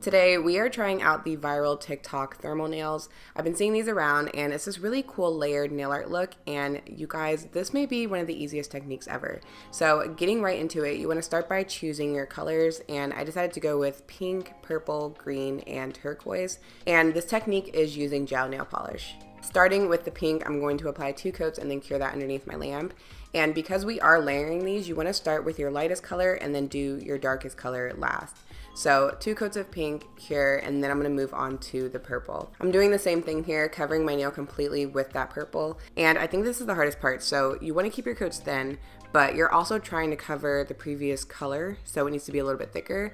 Today, we are trying out the viral TikTok thermal nails. I've been seeing these around, and it's this really cool layered nail art look, and you guys, this may be one of the easiest techniques ever. So getting right into it, you want to start by choosing your colors, and I decided to go with pink, purple, green, and turquoise, and this technique is using gel nail polish. Starting with the pink, I'm going to apply 2 coats and then cure that underneath my lamp. And because we are layering these, you want to start with your lightest color and then do your darkest color last. So 2 coats of pink, cure, and then I'm going to move on to the purple. I'm doing the same thing here, covering my nail completely with that purple. And I think this is the hardest part. So you want to keep your coats thin, but you're also trying to cover the previous color, so it needs to be a little bit thicker.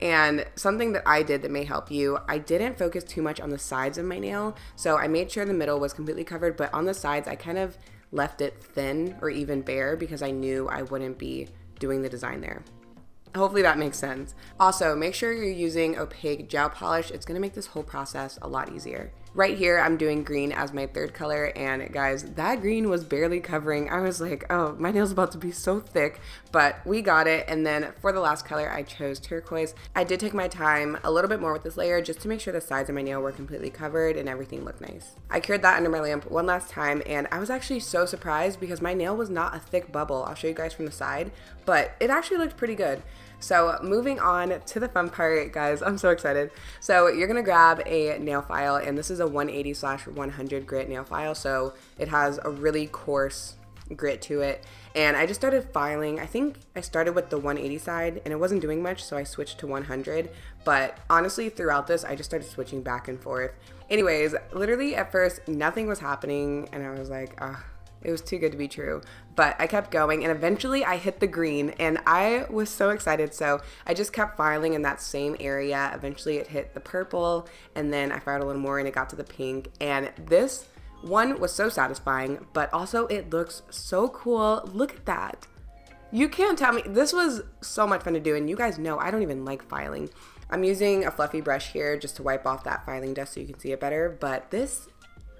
And something that I did that may help you, I didn't focus too much on the sides of my nail, so I made sure the middle was completely covered, but on the sides I kind of left it thin or even bare because I knew I wouldn't be doing the design there. Hopefully that makes sense. Also, make sure you're using opaque gel polish. It's gonna make this whole process a lot easier. Right here, I'm doing green as my third color, and guys, that green was barely covering. I was like, oh, my nail's about to be so thick, but we got it. And then for the last color, I chose turquoise. I did take my time a little bit more with this layer just to make sure the sides of my nail were completely covered and everything looked nice. I cured that under my lamp one last time, and I was actually so surprised because my nail was not a thick bubble. I'll show you guys from the side, but it actually looked pretty good. So moving on to the fun part, guys, I'm so excited. So you're gonna grab a nail file, and this is a 180/100 grit nail file, so it has a really coarse grit to it. And I just started filing. I think I started with the 180 side and it wasn't doing much, so I switched to 100, but honestly throughout this I just started switching back and forth. Anyways, literally at first nothing was happening and I was like, ah. It was too good to be true, but I kept going and eventually I hit the green and I was so excited. So I just kept filing in that same area. Eventually it hit the purple and then I filed a little more and it got to the pink. And this one was so satisfying, but also it looks so cool. Look at that. You can't tell me. This was so much fun to do, and you guys know I don't even like filing. I'm using a fluffy brush here just to wipe off that filing dust so you can see it better, but this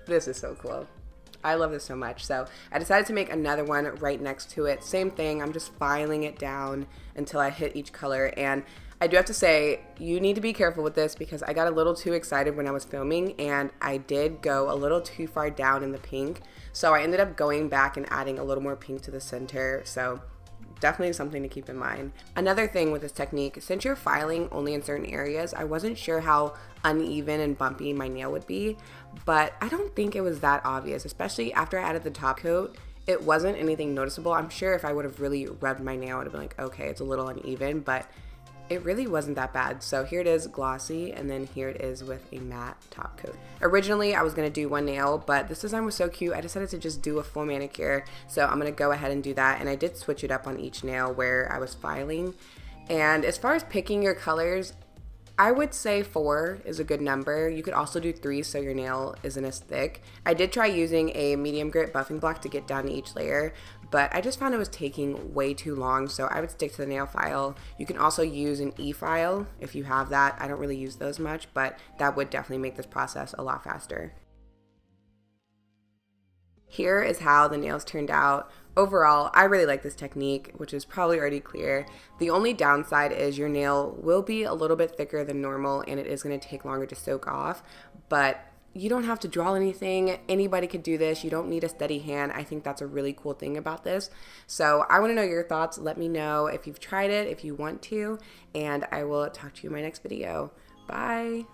is so cool. I love this so much. So I decided to make another one right next to it. Same thing, I'm just filing it down until I hit each color. And I do have to say, you need to be careful with this because I got a little too excited when I was filming and I did go a little too far down in the pink. So I ended up going back and adding a little more pink to the center. So definitely something to keep in mind. Another thing with this technique, since you're filing only in certain areas, I wasn't sure how uneven and bumpy my nail would be, but I don't think it was that obvious, especially after I added the top coat. It wasn't anything noticeable. I'm sure if I would have really rubbed my nail, I would have been like, okay, it's a little uneven, but it really wasn't that bad. So here it is glossy, and then here it is with a matte top coat. Originally, I was gonna do one nail, but this design was so cute, I decided to just do a full manicure. So I'm gonna go ahead and do that, and I did switch it up on each nail where I was filing. And as far as picking your colors, I would say 4 is a good number. You could also do 3 so your nail isn't as thick. I did try using a medium grit buffing block to get down to each layer, but I just found it was taking way too long, so I would stick to the nail file. You can also use an e-file if you have that. I don't really use those much, but that would definitely make this process a lot faster. Here is how the nails turned out. Overall, I really like this technique, which is probably already clear. The only downside is your nail will be a little bit thicker than normal and it is going to take longer to soak off, but you don't have to draw anything. Anybody could do this. You don't need a steady hand. I think that's a really cool thing about this. So I want to know your thoughts. Let me know if you've tried it, if you want to, and I will talk to you in my next video. Bye.